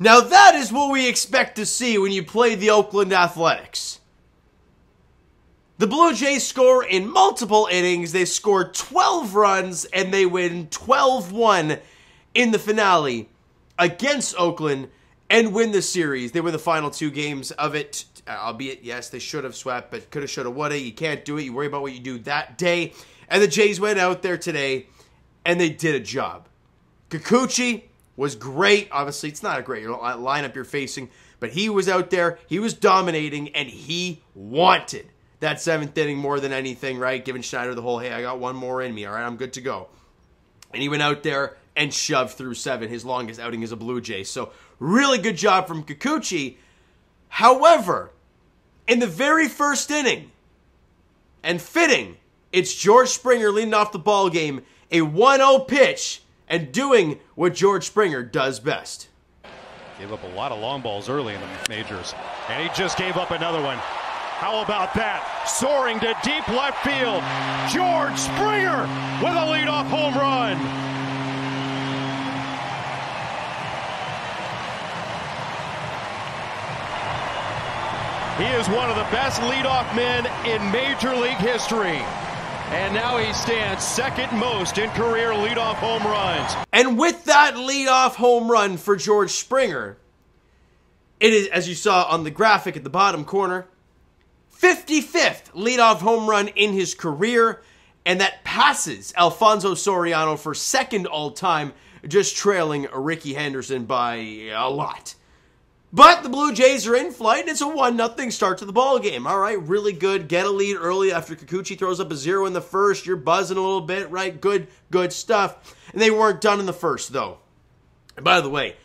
Now that is what we expect to see when you play the Oakland Athletics. The Blue Jays score in multiple innings. They score 12 runs and they win 12-1 in the finale against Oakland and win the series. They win the final two games of it, albeit, yes, they should have swept, but coulda, shoulda, woulda. You can't do it. You worry about what you do that day. And the Jays went out there today and they did a job. Kikuchi was great. Obviously, it's not a great lineup you're facing, but he was out there. He was dominating, and he wanted that seventh inning more than anything, right? Giving Schneider the whole, hey, I got one more in me, all right? I'm good to go. And he went out there and shoved through seven, his longest outing as a Blue Jay. So really good job from Kikuchi. However, in the very first inning, and fitting, it's George Springer leading off the ball game, a 1-0 pitch, and doing what George Springer does best. Gave up a lot of long balls early in the majors, and he just gave up another one. How about that? Soaring to deep left field. George Springer with a leadoff home run. He is one of the best leadoff men in Major League history. And now he stands second most in career leadoff home runs. And with that leadoff home run for George Springer, it is, as you saw on the graphic at the bottom corner, 55th leadoff home run in his career. And that passes Alfonso Soriano for second all time, just trailing Rickey Henderson by a lot. But the Blue Jays are in flight, and it's a 1-0 start to the ball game. All right, really good. Get a lead early after Kikuchi throws up a zero in the first. You're buzzing a little bit, right? Good stuff. And they weren't done in the first, though. And by the way,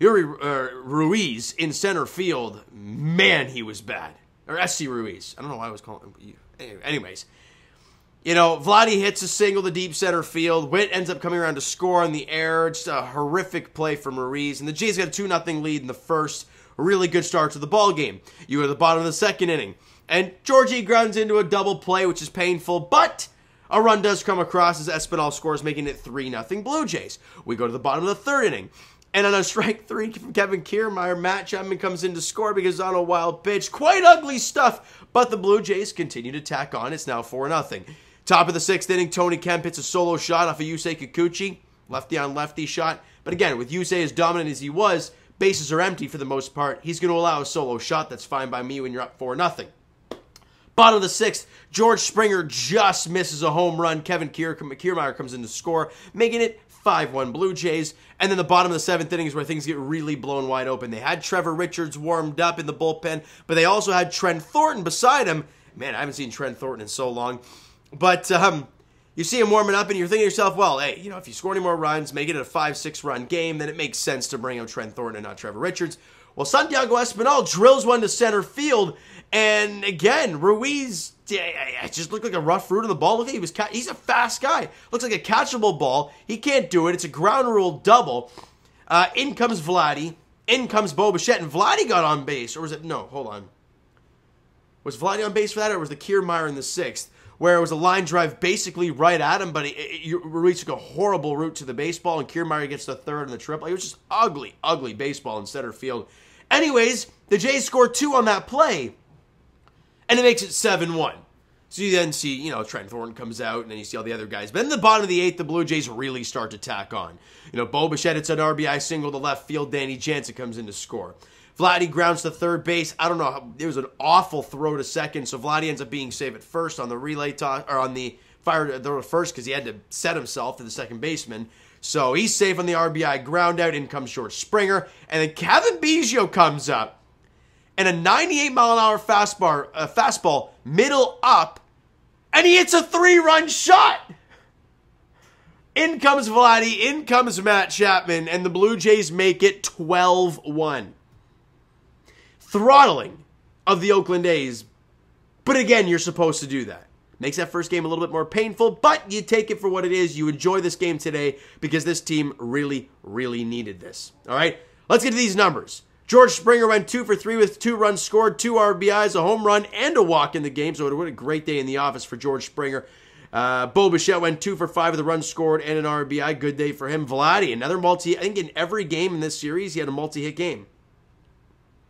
Yuri Ruiz in center field, man, he was bad. Or SC Ruiz. I don't know why I was calling him. Anyways, you know, Vladdy hits a single to deep center field. Witt ends up coming around to score on the air. Just a horrific play from Ruiz. And the Jays got a 2-0 lead in the first. A really good start to the ball game. You are at the bottom of the second inning. And Georgie grounds into a double play, which is painful. But a run does come across as Espinal scores, making it 3-0 Blue Jays. We go to the bottom of the third inning. And on a strike three from Kevin Kiermaier, Matt Chapman comes in to score because on a wild pitch. Quite ugly stuff. But the Blue Jays continue to tack on. It's now 4-0. Top of the sixth inning, Tony Kemp hits a solo shot off of Yusei Kikuchi. Lefty on lefty shot. But again, with Yusei as dominant as he was, bases are empty for the most part. He's going to allow a solo shot. That's fine by me when you're up 4-0. Bottom of the sixth, George Springer just misses a home run. Kevin Kiermaier comes in to score, making it 5-1 Blue Jays. And then the bottom of the seventh inning is where things get really blown wide open. They had Trevor Richards warmed up in the bullpen, but they also had Trent Thornton beside him. Man, I haven't seen Trent Thornton in so long. But you see him warming up, and you're thinking to yourself, well, hey, you know, if you score any more runs, make it a 5-6 run game, then it makes sense to bring out Trent Thornton and not Trevor Richards. Well, Santiago Espinal drills one to center field, and again, Ruiz just looked like a rough root of the ball. Look at him, he's a fast guy. Looks like a catchable ball. He can't do it. It's a ground rule double. In comes Vladdy. In comes Bo Bichette, and Vladdy got on base. Or was it? No, hold on. Was Vladdy on base for that, or was the Kiermaier in the sixth? Where it was a line drive basically right at him, but Ruiz took a horrible route to the baseball, and Kiermaier gets the third and the triple. It was just ugly, ugly baseball in center field. Anyways, the Jays score two on that play, and it makes it 7-1. So you then see, you know, Trent Thornton comes out, and then you see all the other guys. But in the bottom of the eighth, the Blue Jays really start to tack on. You know, Bo Bichette hits an RBI single to left field. Danny Jansen comes in to score. Vladdy grounds to third base. I don't know. It was an awful throw to second, so Vladdy ends up being safe at first on the relay toss, or on the fire to first, because he had to set himself to the second baseman. So he's safe on the RBI ground out. In comes George Springer, and then Kevin Biggio comes up, and a 98-mile-an-hour fastball middle up, and he hits a three-run shot. In comes Vladdy. In comes Matt Chapman, and the Blue Jays make it 12-1. Throttling of the Oakland A's, but again, you're supposed to do that. Makes that first game a little bit more painful, but you take it for what it is. You enjoy this game today because this team really, really needed this. All right, let's get to these numbers. George Springer went 2 for 3 with 2 runs scored, 2 RBIs, a home run, and a walk in the game, so what a great day in the office for George Springer. Bo Bichette went 2 for 5 with a run scored and an RBI. Good day for him. Vladdy, another multi. I think in every game in this series, he had a multi-hit game.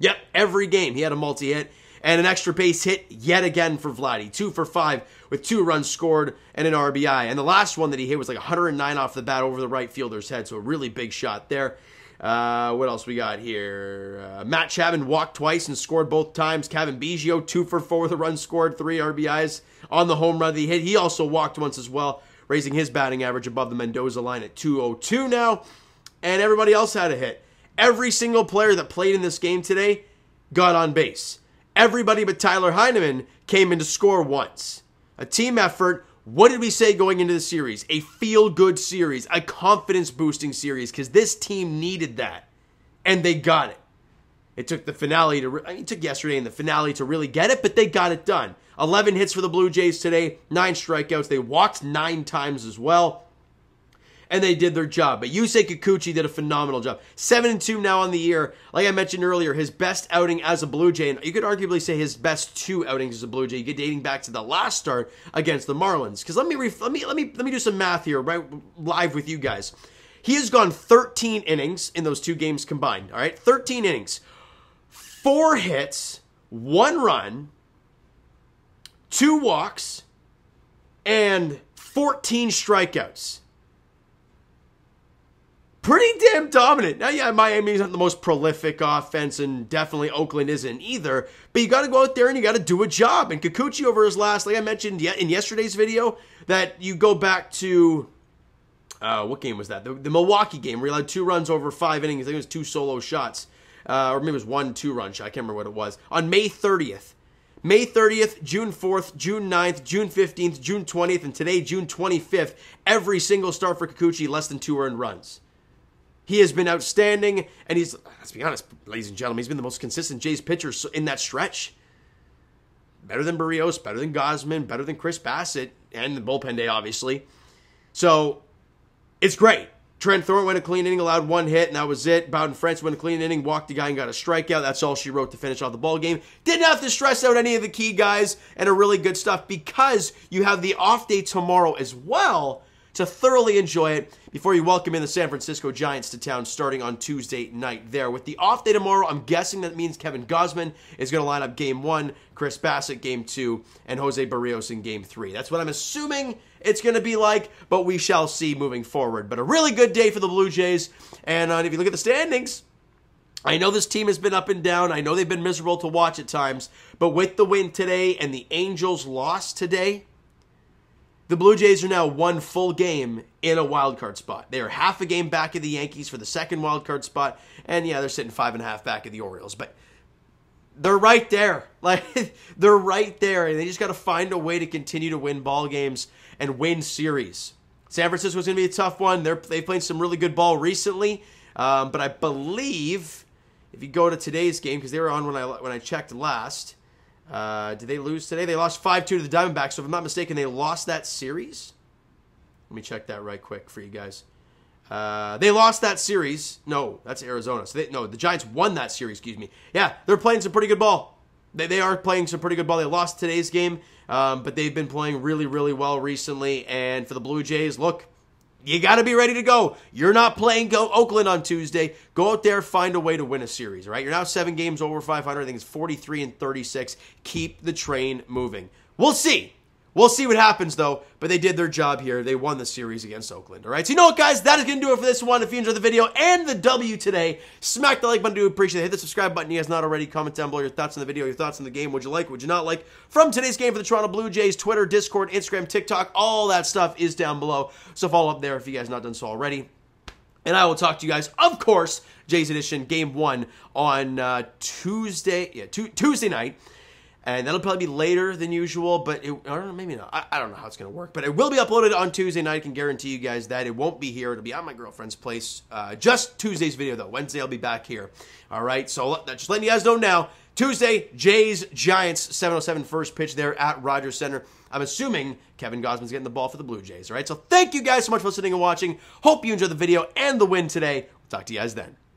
Yep, every game he had a multi-hit. And an extra base hit yet again for Vladdy. 2 for 5 with 2 runs scored and an RBI. And the last one that he hit was like 109 off the bat over the right fielder's head. So a really big shot there. What else we got here? Matt Chapman walked twice and scored both times. Kevin Biggio, 2 for 4 with a run scored, 3 RBIs on the home run that he hit. He also walked once as well, raising his batting average above the Mendoza line at 202 now. And everybody else had a hit. Every single player that played in this game today got on base. Everybody but Tyler Heineman came in to score once. A team effort. What did we say going into the series? A feel-good series, a confidence-boosting series, because this team needed that, and they got it. It took the finale to. It took yesterday and the finale to really get it, but they got it done. 11 hits for the Blue Jays today, 9 strikeouts. They walked 9 times as well, and they did their job. But Yusei Kikuchi did a phenomenal job. 7-2 now on the year. Like I mentioned earlier, his best outing as a Blue Jay, and you could arguably say his best 2 outings as a Blue Jay. You get dating back to the last start against the Marlins. Because let me do some math here, right, live with you guys. He has gone 13 innings in those 2 games combined. All right, 13 innings, 4 hits, 1 run, 2 walks, and 14 strikeouts. Pretty damn dominant. Now, yeah, Miami's not the most prolific offense, and definitely Oakland isn't either. But you got to go out there and you got to do a job. And Kikuchi over his last, like I mentioned in yesterday's video, that you go back to, what game was that? The Milwaukee game where he allowed 2 runs over 5 innings. I think it was 2 solo shots. Or maybe it was 1 2-run shot. I can't remember what it was. On May 30th. May 30th, June 4th, June 9th, June 15th, June 20th, and today, June 25th. Every single start for Kikuchi, less than 2 earned runs. He has been outstanding, and he's, let's be honest, ladies and gentlemen, he's been the most consistent Jays pitcher in that stretch. Better than Barrios, better than Gausman, better than Chris Bassett, and the bullpen day, obviously. So, it's great. Trent Thornton went a clean inning, allowed 1 hit, and that was it. Bowden Francis went a clean inning, walked the guy and got a strikeout. That's all she wrote to finish off the ballgame. Didn't have to stress out any of the key guys, and a really good stuff, because you have the off day tomorrow as well, to thoroughly enjoy it before you welcome in the San Francisco Giants to town starting on Tuesday night there. With the off day tomorrow, I'm guessing that means Kevin Gausman is going to line up Game 1, Chris Bassett Game 2, and Jose Barrios in Game 3. That's what I'm assuming it's going to be like, but we shall see moving forward. But a really good day for the Blue Jays, and if you look at the standings, I know this team has been up and down. I know they've been miserable to watch at times, but with the win today and the Angels' loss today, the Blue Jays are now 1 full game in a wildcard spot. They are half a game back of the Yankees for the 2nd wildcard spot. And yeah, they're sitting 5.5 back of the Orioles. But they're right there. Like, they're right there. And they just got to find a way to continue to win ball games and win series. San Francisco's going to be a tough one. They've played some really good ball recently. But I believe, if you go to today's game, because they were on when I checked last. Did they lose today? They lost 5-2 to the Diamondbacks, so if I'm not mistaken, they lost that series. Let me check that right quick for you guys. They lost that series. No, that's Arizona. So the Giants won that series, excuse me. Yeah, they're playing some pretty good ball. They are playing some pretty good ball. They lost today's game, but they've been playing really, really well recently. And for the Blue Jays, look, you got to be ready to go. You're not playing Oakland on Tuesday. Go out there, find a way to win a series, right? You're now 7 games over 500. I think it's 43-36. Keep the train moving. We'll see. We'll see what happens, though. But they did their job here. They won the series against Oakland, all right? So you know what, guys? That is going to do it for this one. If you enjoyed the video and the W today, smack the like button. Do appreciate it. Hit the subscribe button if you guys not already. Comment down below your thoughts on the video, your thoughts on the game. Would you like? Would you not like? From today's game for the Toronto Blue Jays, Twitter, Discord, Instagram, TikTok, all that stuff is down below. So follow up there if you guys not done so already. And I will talk to you guys, of course, Jays Edition, Game 1 on Tuesday night. And that'll probably be later than usual, but it, I don't know, maybe not. I don't know how it's going to work, but it will be uploaded on Tuesday night. I can guarantee you guys that. It won't be here. It'll be on my girlfriend's place. Just Tuesday's video, though. Wednesday, I'll be back here. All right, so just letting you guys know now. Tuesday, Jays, Giants, 7:07 first pitch there at Rogers Center. I'm assuming Kevin Gausman's getting the ball for the Blue Jays, all right? So thank you guys so much for listening and watching. Hope you enjoyed the video and the win today. We'll talk to you guys then.